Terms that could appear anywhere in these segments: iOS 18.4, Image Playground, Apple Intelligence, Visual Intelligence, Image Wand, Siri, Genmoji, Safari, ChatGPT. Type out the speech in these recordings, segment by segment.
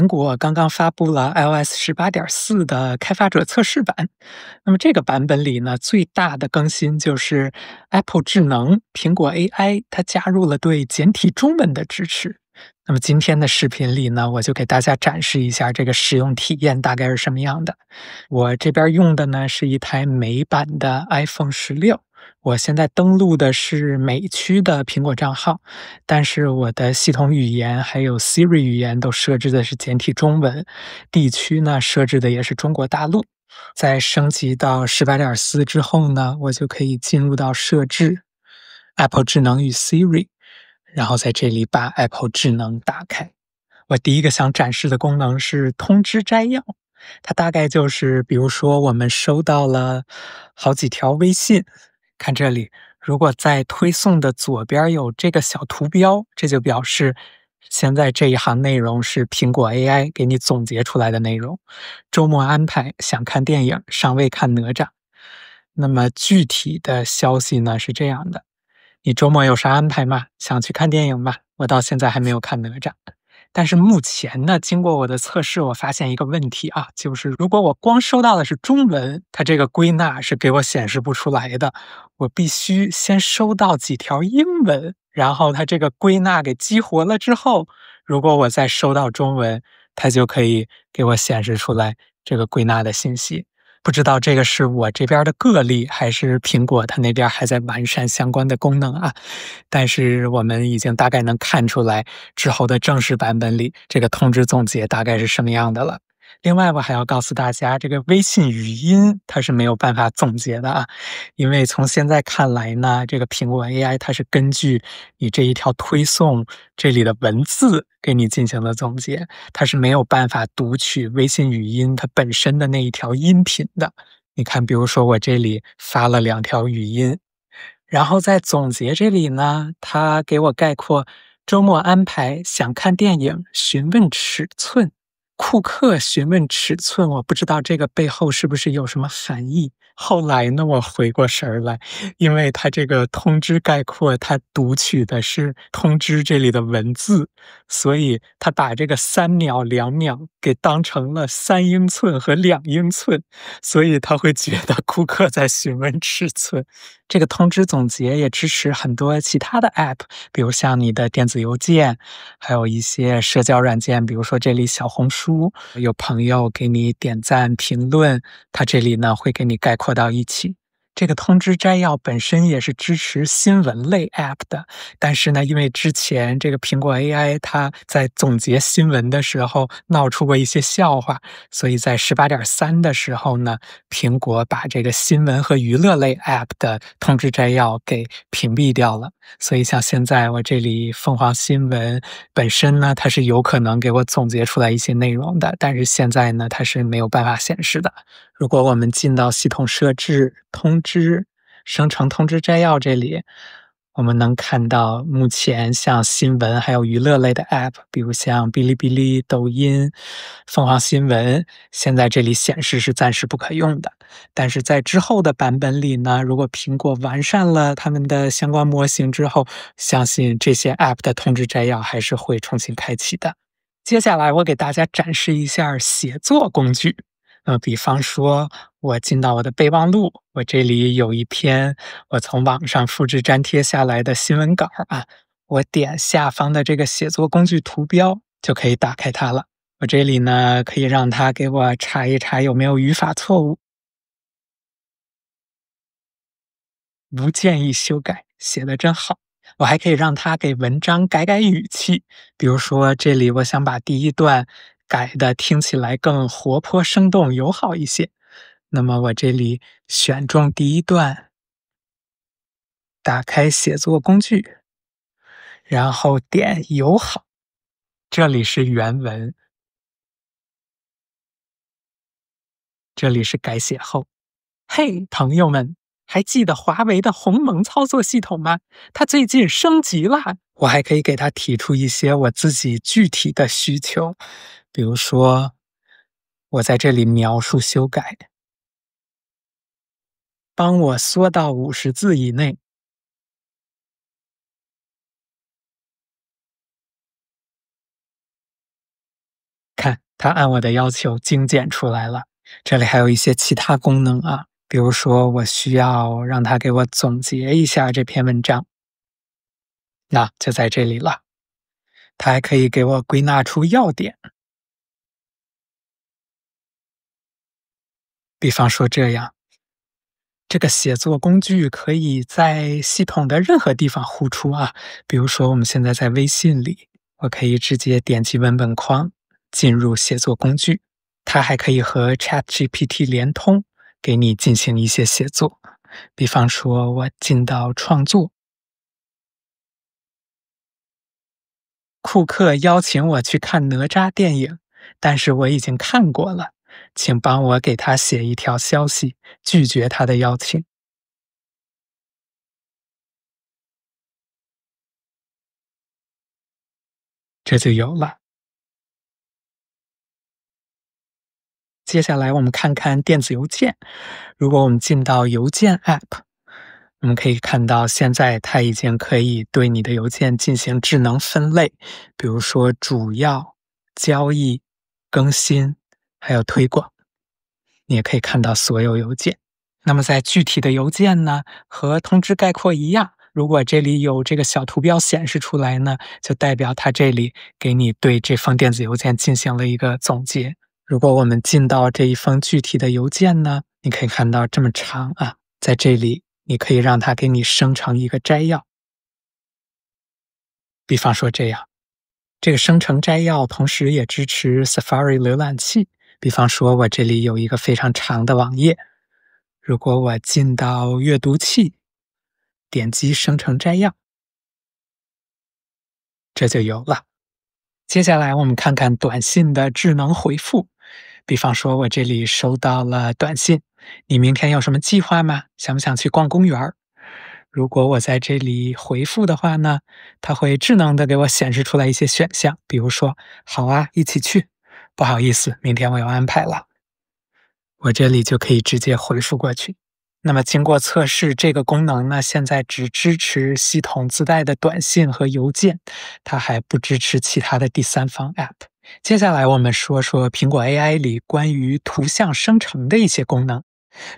苹果刚刚发布了 iOS 18.4 的开发者测试版。那么这个版本里呢，最大的更新就是 Apple 智能、苹果 AI 它加入了对简体中文的支持。那么今天的视频里呢，我就给大家展示一下这个使用体验大概是什么样的。我这边用的呢是一台美版的 iPhone 16。我现在登录的是美区的苹果账号，但是我的系统语言还有 Siri 语言都设置的是简体中文，地区呢设置的也是中国大陆。在升级到 18.4 之后呢，我就可以进入到设置 Apple 智能与 Siri， 然后在这里把 Apple 智能打开。我第一个想展示的功能是通知摘要。它大概就是，比如说我们收到了好几条微信，看这里，如果在推送的左边有这个小图标，这就表示现在这一行内容是苹果 AI 给你总结出来的内容。周末安排，想看电影，尚未看哪吒。那么具体的消息呢是这样的：你周末有啥安排吗？想去看电影吗？我到现在还没有看哪吒。但是目前呢，经过我的测试，我发现一个问题啊，就是如果我光收到的是中文，它这个归纳是给我显示不出来的。我必须先收到几条英文，然后它这个归纳给激活了之后，如果我再收到中文，它就可以给我显示出来这个归纳的信息。不知道这个是我这边的个例，还是苹果它那边还在完善相关的功能啊？但是我们已经大概能看出来，之后的正式版本里，这个通知总结大概是什么样的了。另外，我还要告诉大家，这个微信语音它是没有办法总结的啊，因为从现在看来呢，这个苹果 AI 它是根据你这一条推送这里的文字给你进行了总结，它是没有办法读取微信语音它本身的那一条音频的。你看，比如说我这里发了两条语音，然后在总结这里呢，它给我概括周末安排，想看电影，询问尺寸。库克询问尺寸，我不知道这个背后是不是有什么含义。后来呢，我回过神来，因为它这个通知概括，它读取的是通知这里的文字，所以它把这个3秒、2秒给当成了3英寸和2英寸，所以他会觉得库克在询问尺寸。这个通知总结也支持很多其他的 app， 比如像你的电子邮件，还有一些社交软件，比如说这里小红书。有朋友给你点赞评论，它这里呢会给你概括到一起。这个通知摘要本身也是支持新闻类 app 的，但是呢，因为之前这个苹果 AI 它在总结新闻的时候闹出过一些笑话，所以在 18.3 的时候呢，苹果把这个新闻和娱乐类 app 的通知摘要给屏蔽掉了。所以像现在我这里凤凰新闻本身呢，它是有可能给我总结出来一些内容的，但是现在呢，它是没有办法显示的。如果我们进到系统设置、通知、生成通知摘要这里，我们能看到目前像新闻还有娱乐类的 app， 比如像哔哩哔哩、抖音、凤凰新闻，现在这里显示是暂时不可用的。但是在之后的版本里呢，如果苹果完善了他们的相关模型之后，相信这些 app 的通知摘要还是会重新开启的。接下来我给大家展示一下写作工具。比方说我进到我的备忘录，我这里有一篇我从网上复制粘贴下来的新闻稿啊，我点下方的这个写作工具图标就可以打开它了。我这里呢可以让它给我查一查有没有语法错误，不建议修改，写得真好。我还可以让它给文章改改语气，比如说这里我想把第一段改的听起来更活泼生动友好一些，那么我这里选中第一段，打开写作工具，然后点友好，这里是原文，这里是改写后。嘿，朋友们，还记得华为的鸿蒙操作系统吗？它最近升级了。我还可以给它提出一些我自己具体的需求，比如说，我在这里描述修改，帮我缩到50字以内。看，它按我的要求精简出来了。这里还有一些其他功能啊，比如说我需要让它给我总结一下这篇文章，那就在这里了。它还可以给我归纳出要点，比方说这样。这个写作工具可以在系统的任何地方呼出啊，比如说我们现在在微信里，我可以直接点击文本框进入写作工具，它还可以和 ChatGPT 连通，给你进行一些写作。比方说我进到创作，库克邀请我去看哪吒电影，但是我已经看过了。请帮我给他写一条消息，拒绝他的邀请。这就有了。接下来我们看看电子邮件。如果我们进到邮件 App， 我们可以看到现在它已经可以对你的邮件进行智能分类，比如说主要、交易、更新。还有推广，你也可以看到所有邮件。那么在具体的邮件呢，和通知概括一样，如果这里有这个小图标显示出来呢，就代表它这里给你对这封电子邮件进行了一个总结。如果我们进到这一封具体的邮件呢，你可以看到这么长啊，在这里你可以让它给你生成一个摘要，比方说这样。这个生成摘要同时也支持 Safari 浏览器。比方说我这里有一个非常长的网页，如果我进到阅读器，点击生成摘要，这就有了。接下来我们看看短信的智能回复，比方说我这里收到了短信，你明天有什么计划吗？想不想去逛公园？如果我在这里回复的话呢，它会智能的给我显示出来一些选项，比如说好啊，一起去。不好意思，明天我有安排了。我这里就可以直接回复过去。那么经过测试，这个功能呢，现在只支持系统自带的短信和邮件，它还不支持其他的第三方 App。接下来我们说说苹果 AI 里关于图像生成的一些功能，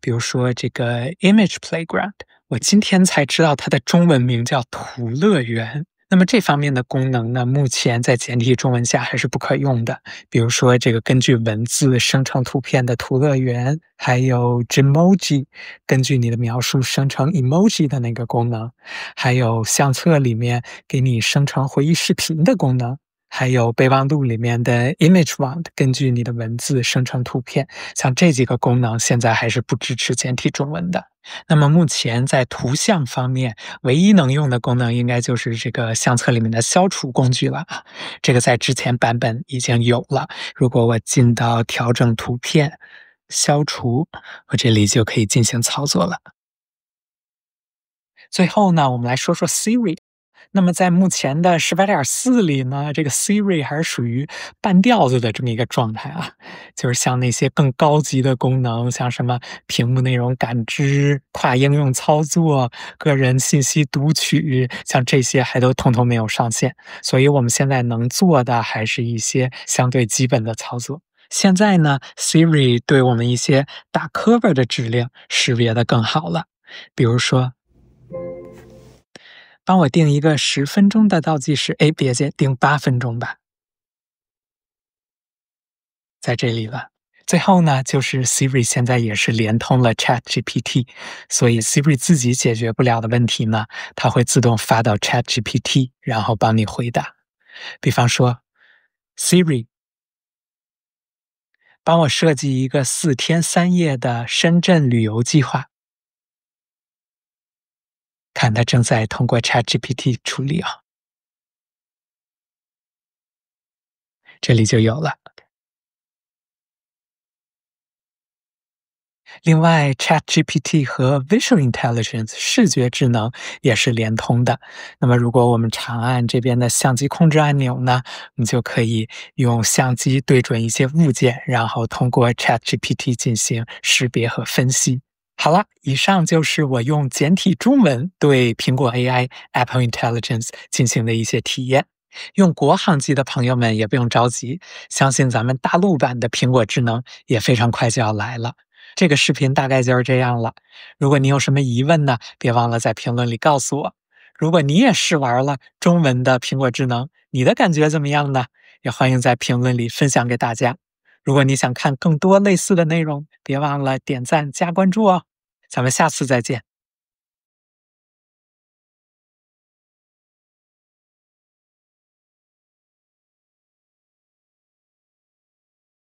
比如说这个 Image Playground， 我今天才知道它的中文名叫图乐园。那么这方面的功能呢，目前在简体中文下还是不可用的。比如说这个根据文字生成图片的图乐园，还有 Genmoji 根据你的描述生成 emoji 的那个功能，还有相册里面给你生成回忆视频的功能，还有备忘录里面的 Image Wand 根据你的文字生成图片。像这几个功能现在还是不支持简体中文的。那么目前在图像方面，唯一能用的功能应该就是这个相册里面的消除工具了啊。这个在之前版本已经有了。如果我进到调整图片、消除，我这里就可以进行操作了。最后呢，我们来说说 Siri。那么在目前的 18.4 里呢，这个 Siri 还是属于半吊子的这么一个状态啊，就是像那些更高级的功能，像什么屏幕内容感知、跨应用操作、个人信息读取，像这些还都统统没有上线，所以我们现在能做的还是一些相对基本的操作。现在呢， Siri 对我们一些打 cover 的指令识别的更好了，比如说帮我定一个10分钟的倒计时，哎，别介，定8分钟吧，在这里了。最后呢，就是 Siri 现在也是连通了 ChatGPT， 所以 Siri 自己解决不了的问题呢，它会自动发到 ChatGPT， 然后帮你回答。比方说 ，Siri， 帮我设计一个4天3夜的深圳旅游计划。看，它正在通过 ChatGPT 处理啊，这里就有了。另外 ，ChatGPT 和 Visual Intelligence 视觉智能也是连通的。那么，如果我们长按这边的相机控制按钮呢，你就可以用相机对准一些物件，然后通过 ChatGPT 进行识别和分析。好了，以上就是我用简体中文对苹果 AI Apple Intelligence 进行的一些体验。用国行机的朋友们也不用着急，相信咱们大陆版的苹果智能也非常快就要来了。这个视频大概就是这样了。如果你有什么疑问呢，别忘了在评论里告诉我。如果你也试玩了中文的苹果智能，你的感觉怎么样呢？也欢迎在评论里分享给大家。如果你想看更多类似的内容，别忘了点赞加关注哦。咱们下次再见。